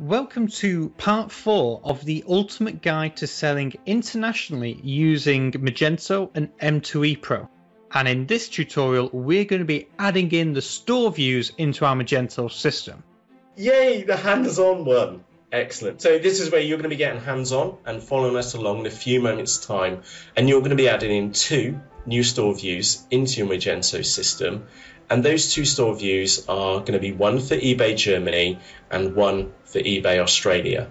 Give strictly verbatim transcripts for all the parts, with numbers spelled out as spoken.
Welcome to part four of the ultimate guide to selling internationally using Magento and M two E Pro. And in this tutorial, we're going to be adding in the store views into our Magento system. Yay, the hands-on one. Excellent. So this is where you're going to be getting hands-on and following us along in a few moments time. And you're going to be adding in two new store views into your Magento system. And those two store views are going to be one for eBay Germany and one for eBay Australia.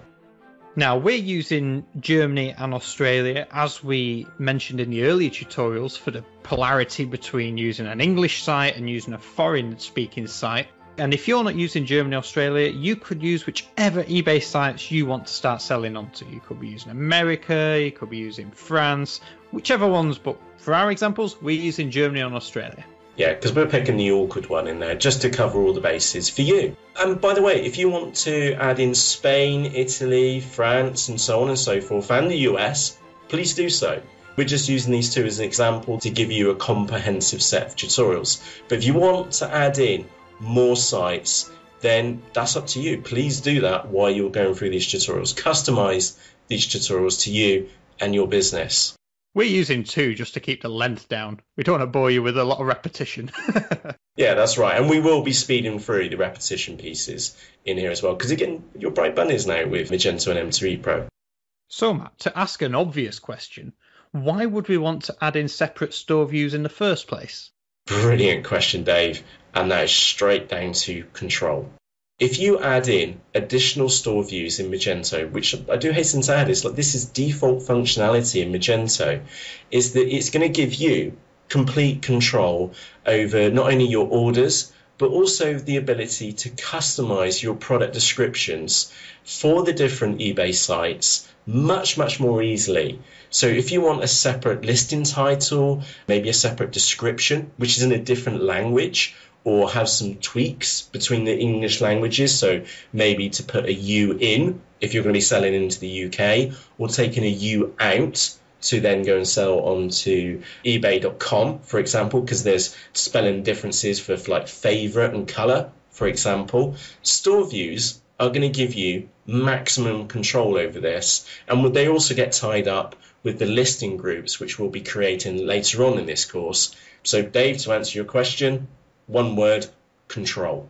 Now, we're using Germany and Australia, as we mentioned in the earlier tutorials, for the polarity between using an English site and using a foreign speaking site. And if you're not using Germany or Australia, you could use whichever eBay sites you want to start selling onto. You could be using America, you could be using France, whichever ones. But for our examples, we're using Germany and Australia. Yeah, because we're picking the awkward one in there just to cover all the bases for you. And by the way, if you want to add in Spain, Italy, France, and so on and so forth, and the U S, please do so. We're just using these two as an example to give you a comprehensive set of tutorials. But if you want to add in more sites, then that's up to you. Please do that while you're going through these tutorials. Customize these tutorials to you and your business. We're using two just to keep the length down. We don't want to bore you with a lot of repetition. Yeah, that's right. And we will be speeding through the repetition pieces in here as well. Because again, you're bright bunnies now with Magento and M two E Pro. So Matt, to ask an obvious question, why would we want to add in separate store views in the first place? Brilliant question, Dave. And that is straight down to control. If you add in additional store views in Magento, which I do hasten to add, is like this is default functionality in Magento, is that it's going to give you complete control over not only your orders, but also the ability to customize your product descriptions for the different eBay sites much, much more easily. So if you want a separate listing title, maybe a separate description, which is in a different language, or have some tweaks between the English languages, so maybe to put a U in if you're going to be selling into the U K, or taking a U out to then go and sell onto ebay dot com, for example, because there's spelling differences for like favourite and colour, for example. Store views are going to give you maximum control over this, and they also get tied up with the listing groups, which we'll be creating later on in this course. So Dave, to answer your question, one word, control.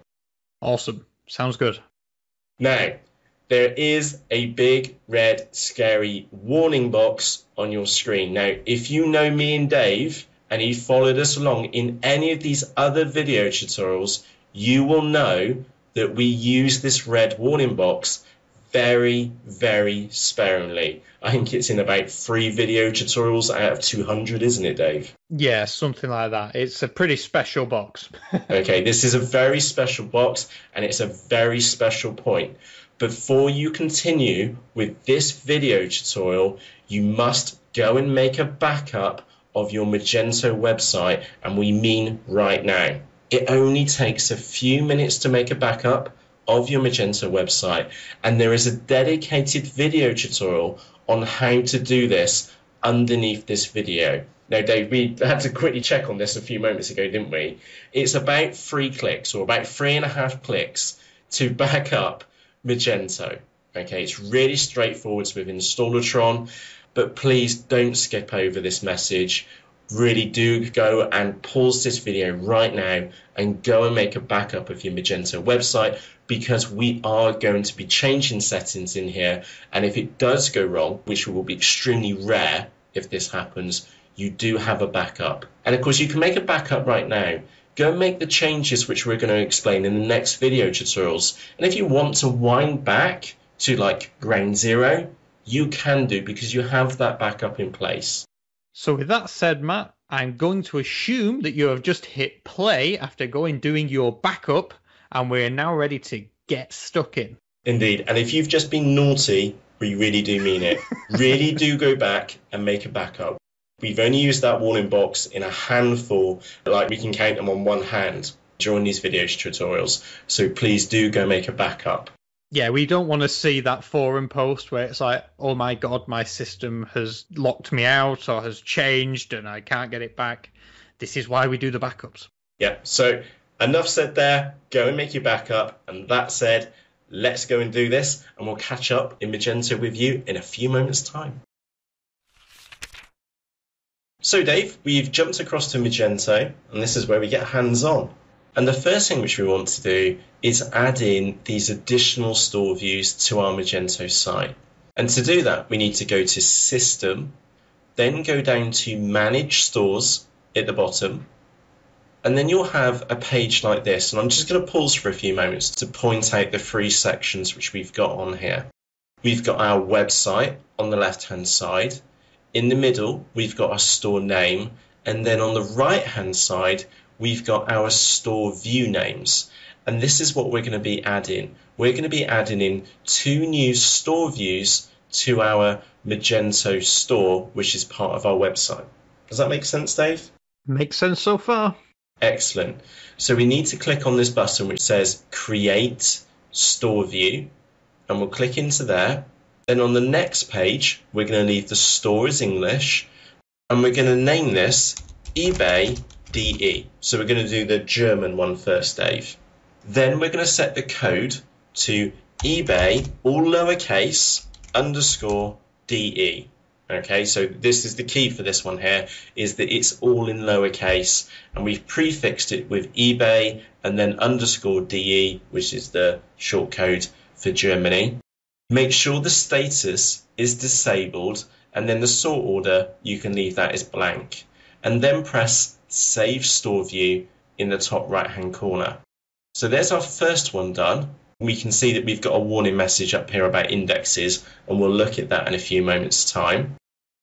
Awesome. Sounds good. Now, there is a big, red, scary warning box on your screen. Now, if you know me and Dave, and you followed us along in any of these other video tutorials, you will know that we use this red warning box very, very sparingly. I think it's in about three video tutorials out of two hundred, isn't it, Dave? Yeah, something like that. It's a pretty special box. Okay, this is a very special box, and it's a very special point. Before you continue with this video tutorial, you must go and make a backup of your Magento website, and we mean right now. It only takes a few minutes to make a backup of your Magento website, and there is a dedicated video tutorial on how to do this underneath this video. Now, Dave, we had to quickly check on this a few moments ago, didn't we? It's about three clicks or about three and a half clicks to back up Magento. Okay, it's really straightforward with Installatron, but please don't skip over this message. Really do go and pause this video right now and go and make a backup of your Magento website, because we are going to be changing settings in here. And if it does go wrong, which will be extremely rare if this happens, you do have a backup. And of course, you can make a backup right now. Go and make the changes which we're going to explain in the next video tutorials. And if you want to wind back to like ground zero, you can do, because you have that backup in place. So with that said, Matt, I'm going to assume that you have just hit play after going doing your backup, and we're now ready to get stuck in. Indeed. And if you've just been naughty, we really do mean it. Really do go back and make a backup. We've only used that warning box in a handful, like we can count them on one hand during these video tutorials. So please do go make a backup. Yeah, we don't want to see that forum post where it's like, oh my God, my system has locked me out or has changed and I can't get it back. This is why we do the backups. Yeah, so enough said there. Go and make your backup. And that said, Let's go and do this, and we'll catch up in Magento with you in a few moments' time. So Dave, we've jumped across to Magento, and this is where we get hands-on. And the first thing which we want to do is add in these additional store views to our Magento site. And to do that, we need to go to System, then go down to Manage Stores at the bottom, and then you'll have a page like this. And I'm just going to pause for a few moments to point out the three sections which we've got on here. We've got our website on the left-hand side. In the middle, we've got our store name, and then on the right-hand side, we've got our store view names. And this is what we're going to be adding. We're going to be adding in two new store views to our Magento store, which is part of our website. Does that make sense, Dave? Makes sense so far. Excellent. So we need to click on this button which says Create Store View, and we'll click into there. Then on the next page, we're going to leave the store as English, and we're going to name this eBay D E. So we're going to do the German one first, Dave. Then we're going to set the code to eBay, all lowercase, underscore D E. Okay, so this is the key for this one here, is that it's all in lowercase, and we've prefixed it with eBay and then underscore D E, which is the short code for Germany. Make sure the status is disabled, and then the sort order, you can leave that as blank. And then press Save Store View in the top right hand corner. So there's our first one done. We can see that we've got a warning message up here about indexes, and we'll look at that in a few moments' time.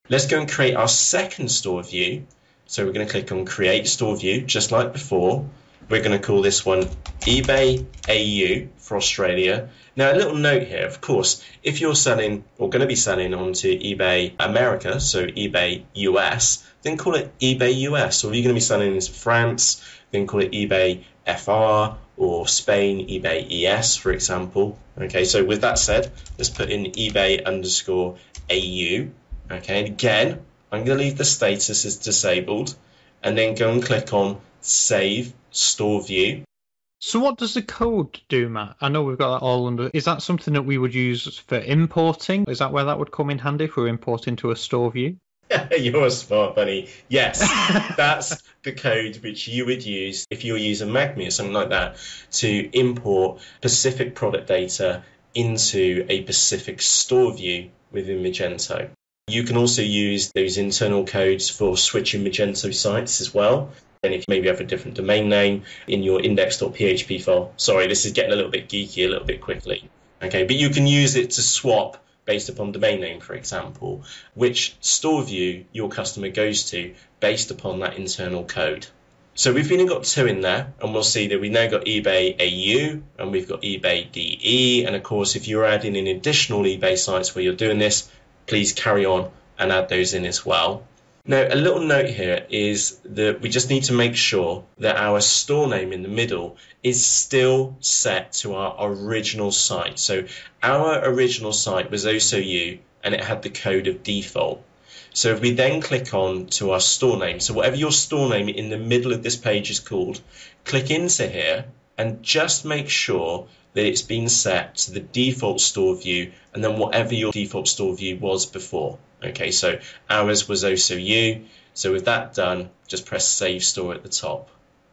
Let's go and create our second store view. So we're going to click on Create Store View, just like before. We're going to call this one eBay A U for Australia. Now, a little note here, of course, if you're selling or going to be selling onto eBay America, so eBay U S, then call it eBay U S. Or if you're going to be selling into France, then call it eBay F R, or Spain, eBay E S, for example. Okay, so with that said, let's put in eBay underscore A U. Okay, and again, I'm going to leave the status as disabled, and then go and click on Save Store View. So what does the code do, Matt? I know we've got that all under. Is that something that we would use for importing? Is that where that would come in handy if we're importing to a store view? You're a smart bunny. Yes, that's the code which you would use if you're using Magmi or something like that to import specific product data into a specific store view within Magento. You can also use those internal codes for switching Magento sites as well. And if you maybe have a different domain name in your index.php file. Sorry, this is getting a little bit geeky a little bit quickly. Okay, but you can use it to swap based upon domain name, for example, which store view your customer goes to based upon that internal code. So we've only got two in there, and we'll see that we've now got eBay A U, and we've got eBay D E, and of course, if you're adding in additional eBay sites where you're doing this, please carry on and add those in as well. Now, a little note here is that we just need to make sure that our store name in the middle is still set to our original site. So our original site was O S O U, and it had the code of default. So if we then click on to our store name, so whatever your store name in the middle of this page is called, click into here and just make sure that it's been set to the default store view and then whatever your default store view was before. Okay, so ours was O S O U. So with that done, just press Save Store at the top.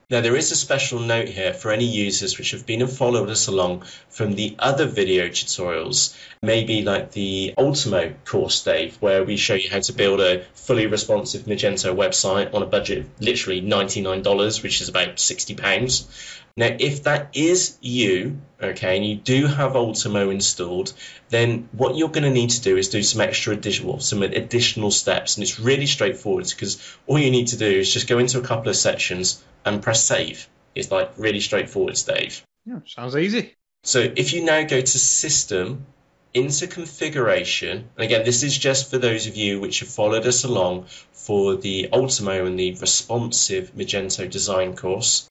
Now there is a special note here for any users which have been and followed us along from the other video tutorials, maybe like the Ultimo course, Dave, where we show you how to build a fully responsive Magento website on a budget of literally ninety-nine dollars, which is about sixty pounds. Now, if that is you, okay, and you do have Ultimo installed, then what you're going to need to do is do some extra additional, some additional steps. And it's really straightforward because all you need to do is just go into a couple of sections and press Save. It's like really straightforward, Dave. Yeah, sounds easy. So if you now go to System, into Configuration, and again, this is just for those of you which have followed us along for the Ultimo and the Responsive Magento Design course.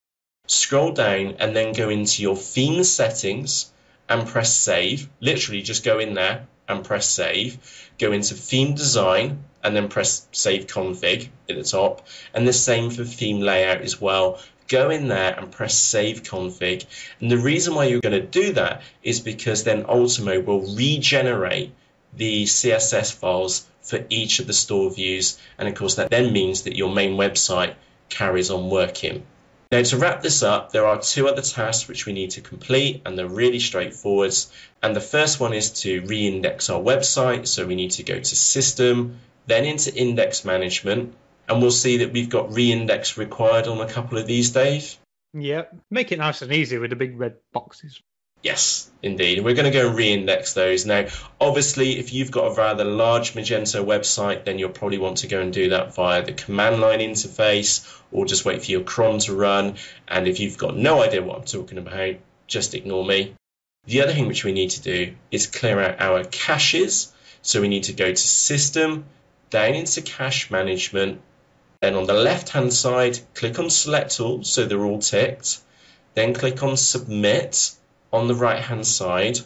Scroll down and then go into your theme settings and press Save. Literally just go in there and press Save. Go into theme design and then press Save config at the top. And the same for theme layout as well. go in there and press save config. And the reason why you're going to do that is because then Ultimo will regenerate the C S S files for each of the store views, and of course that then means that your main website carries on working. Now, to wrap this up, there are two other tasks which we need to complete, and they're really straightforward. And the first one is to re-index our website, so we need to go to System, then into Index Management, and we'll see that we've got re-index required on a couple of these, Dave. Yeah, make it nice and easy with the big red boxes. Yes, indeed. We're going to go and re-index those. Now, obviously, if you've got a rather large Magento website, then you'll probably want to go and do that via the command line interface, or just wait for your cron to run. And if you've got no idea what I'm talking about, just ignore me. The other thing which we need to do is clear out our caches. So we need to go to System, down into Cache Management. Then on the left-hand side, click on Select All, so they're all ticked. Then click on Submit on the right hand side.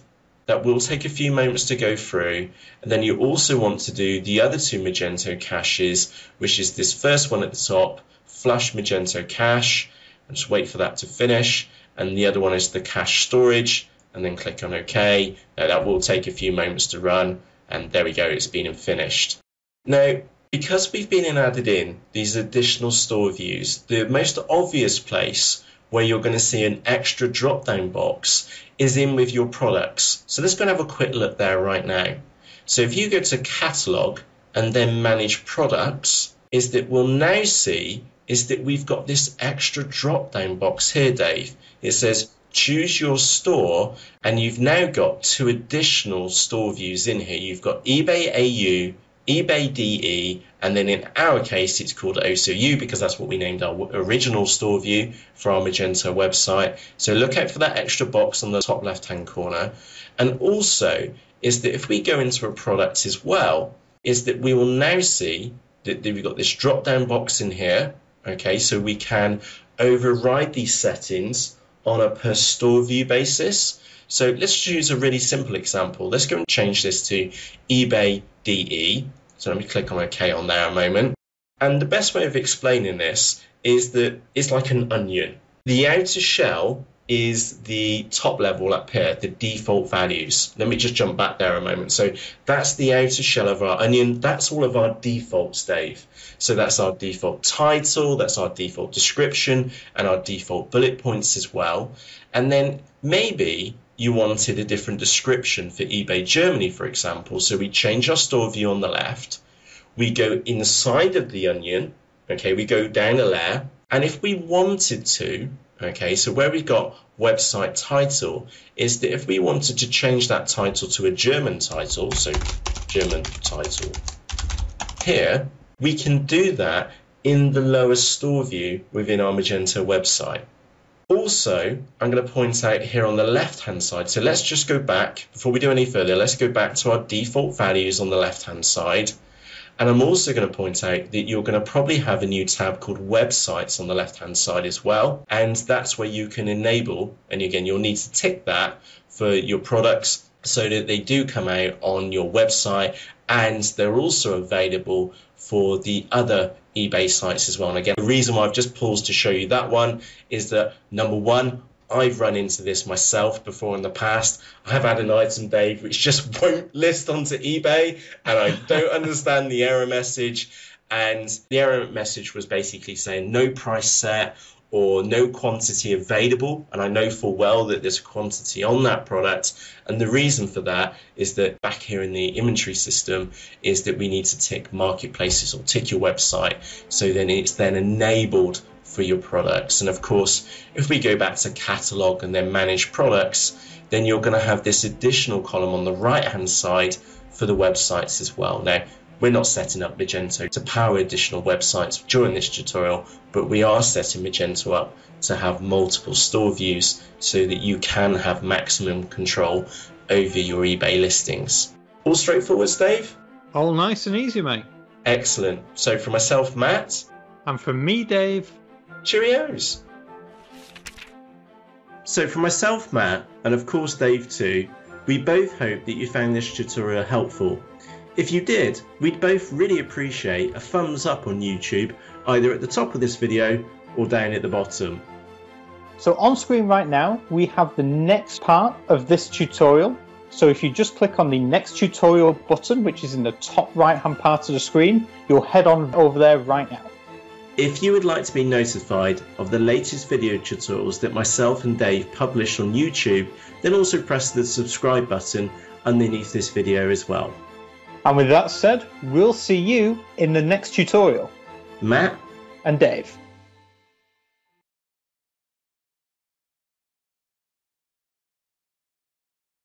That will take a few moments to go through, and then you also want to do the other two Magento caches, which is this first one at the top, Flush Magento Cache, and just wait for that to finish, and the other one is the cache storage, and then click on OK. Now, that will take a few moments to run, and there we go, it's been and finished. Now, because we've been and added in these additional store views, the most obvious place where you're going to see an extra drop-down box is in with your products. So let's go and have a quick look there right now. So if you go to Catalog and then Manage Products, is that we'll now see is that we've got this extra drop-down box here, Dave. It says choose your store, and you've now got two additional store views in here. You've got eBay A U, eBay D E, and then in our case it's called O C U because that's what we named our original store view for our Magento website. So look out for that extra box on the top left hand corner. And also is that if we go into a product as well, is that we will now see that we've got this drop down box in here. Okay, so we can override these settings on a per store view basis. So let's use a really simple example. Let's go and change this to eBay D E. So let me click on OK on there a moment. And the best way of explaining this is that it's like an onion. The outer shell is the top level up here, the default values. Let me just jump back there a moment. So that's the outer shell of our onion. That's all of our defaults, Dave. So that's our default title, that's our default description, and our default bullet points as well. And then maybe you wanted a different description for eBay Germany, for example. So we change our store view on the left. We go inside of the onion. Okay, we go down a layer. And if we wanted to, okay, so where we got website title is that if we wanted to change that title to a German title, so German title here, we can do that in the lower store view within our Magento website. Also, I'm going to point out here on the left-hand side, so let's just go back, before we do any further, let's go back to our default values on the left-hand side. And I'm also going to point out that you're going to probably have a new tab called Websites on the left-hand side as well. And that's where you can enable, and again, you'll need to tick that for your products so that they do come out on your website, and they're also available for the other eBay sites as well. And again, the reason why I've just paused to show you that one is that, number one, I've run into this myself before in the past. I have had an item, Dave, which just won't list onto eBay, and I don't understand the error message. And the error message was basically saying no price set or no quantity available, and I know full well that there's a quantity on that product. And the reason for that is that back here in the inventory system is that we need to tick marketplaces or tick your website, so then it's then enabled for your products. And of course, if we go back to Catalog and then Manage Products, then you're going to have this additional column on the right hand side for the websites as well. Now, we're not setting up Magento to power additional websites during this tutorial, but we are setting Magento up to have multiple store views so that you can have maximum control over your eBay listings. All straightforward, Dave? All nice and easy, mate. Excellent. So for myself, Matt. And for me, Dave. Cheerios. So for myself, Matt, and of course, Dave too, we both hope that you found this tutorial helpful. If you did, we'd both really appreciate a thumbs up on YouTube, either at the top of this video or down at the bottom. So on screen right now, we have the next part of this tutorial. So if you just click on the next tutorial button, which is in the top right hand part of the screen, you'll head on over there right now. If you would like to be notified of the latest video tutorials that myself and Dave publish on YouTube, then also press the subscribe button underneath this video as well. And with that said, we'll see you in the next tutorial. Matt and Dave.